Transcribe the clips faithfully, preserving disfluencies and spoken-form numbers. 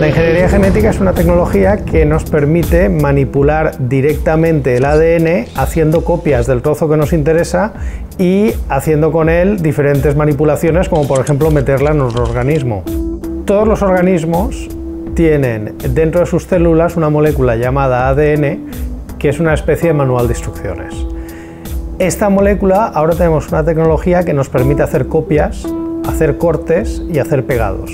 La ingeniería genética es una tecnología que nos permite manipular directamente el A D N haciendo copias del trozo que nos interesa y haciendo con él diferentes manipulaciones, como por ejemplo meterla en nuestro organismo. Todos los organismos tienen dentro de sus células una molécula llamada A D N, que es una especie de manual de instrucciones. Esta molécula, ahora tenemos una tecnología que nos permite hacer copias, hacer cortes y hacer pegados.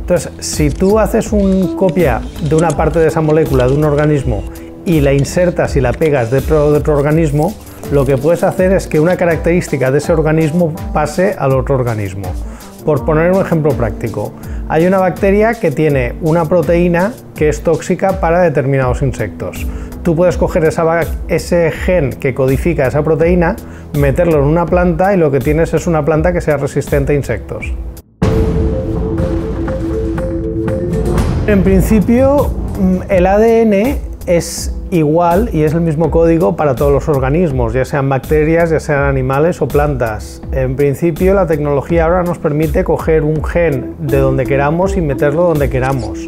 Entonces, si tú haces una copia de una parte de esa molécula de un organismo y la insertas y la pegas dentro de otro organismo, lo que puedes hacer es que una característica de ese organismo pase al otro organismo. Por poner un ejemplo práctico, hay una bacteria que tiene una proteína que es tóxica para determinados insectos. Tú puedes coger esa, ese gen que codifica esa proteína, meterlo en una planta y lo que tienes es una planta que sea resistente a insectos. En principio, el A D N es igual y es el mismo código para todos los organismos, ya sean bacterias, ya sean animales o plantas. En principio, la tecnología ahora nos permite coger un gen de donde queramos y meterlo donde queramos.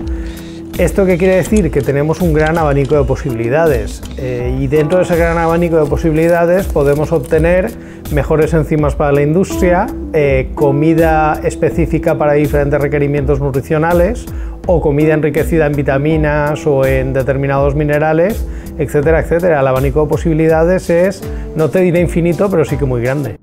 ¿Esto qué quiere decir? Que tenemos un gran abanico de posibilidades eh, y dentro de ese gran abanico de posibilidades podemos obtener mejores enzimas para la industria, eh, comida específica para diferentes requerimientos nutricionales, o comida enriquecida en vitaminas o en determinados minerales, etcétera, etcétera. El abanico de posibilidades es, no te diré infinito, pero sí que muy grande.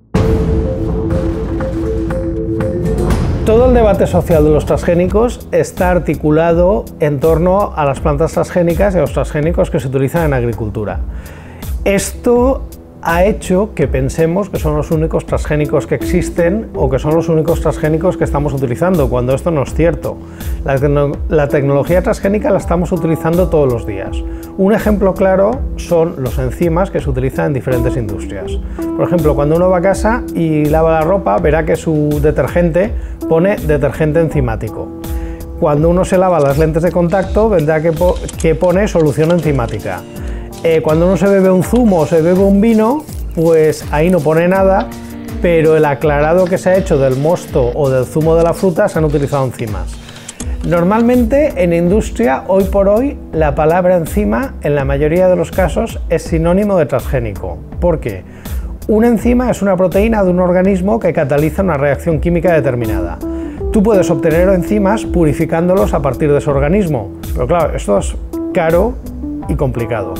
Todo el debate social de los transgénicos está articulado en torno a las plantas transgénicas y a los transgénicos que se utilizan en agricultura. Esto ha hecho que pensemos que son los únicos transgénicos que existen o que son los únicos transgénicos que estamos utilizando, cuando esto no es cierto. La, tecno- la tecnología transgénica la estamos utilizando todos los días. Un ejemplo claro son los enzimas que se utilizan en diferentes industrias. Por ejemplo, cuando uno va a casa y lava la ropa, verá que su detergente pone detergente enzimático. Cuando uno se lava las lentes de contacto, verá que, po- que pone solución enzimática. Eh, cuando uno se bebe un zumo o se bebe un vino, pues ahí no pone nada, pero el aclarado que se ha hecho del mosto o del zumo de la fruta se han utilizado enzimas. Normalmente en industria, hoy por hoy, la palabra enzima en la mayoría de los casos es sinónimo de transgénico. ¿Por qué? Una enzima es una proteína de un organismo que cataliza una reacción química determinada. Tú puedes obtener enzimas purificándolos a partir de ese organismo, pero claro, esto es caro y complicado.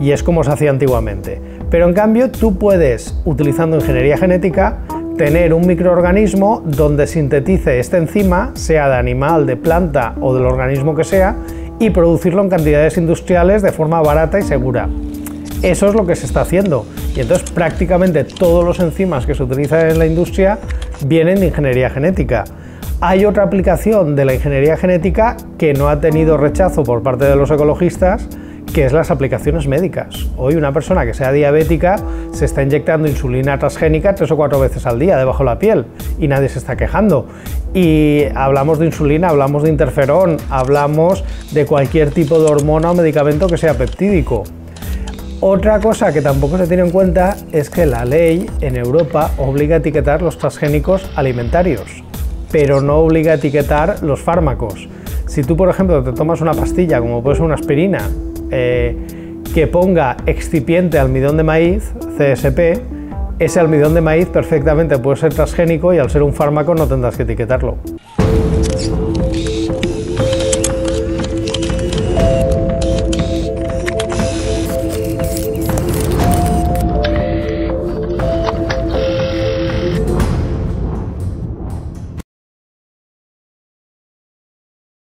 Y es como se hacía antiguamente. Pero en cambio tú puedes, utilizando ingeniería genética, tener un microorganismo donde sintetice esta enzima, sea de animal, de planta o del organismo que sea, y producirlo en cantidades industriales de forma barata y segura. Eso es lo que se está haciendo. Y entonces prácticamente todos los enzimas que se utilizan en la industria vienen de ingeniería genética. Hay otra aplicación de la ingeniería genética que no ha tenido rechazo por parte de los ecologistas, que es las aplicaciones médicas. Hoy una persona que sea diabética se está inyectando insulina transgénica tres o cuatro veces al día debajo de la piel y nadie se está quejando. Y hablamos de insulina, hablamos de interferón, hablamos de cualquier tipo de hormona o medicamento que sea peptídico. Otra cosa que tampoco se tiene en cuenta es que la ley en Europa obliga a etiquetar los transgénicos alimentarios, pero no obliga a etiquetar los fármacos. Si tú, por ejemplo, te tomas una pastilla, como puede ser una aspirina, Eh, que ponga excipiente almidón de maíz, C S P, ese almidón de maíz perfectamente puede ser transgénico y al ser un fármaco no tendrás que etiquetarlo.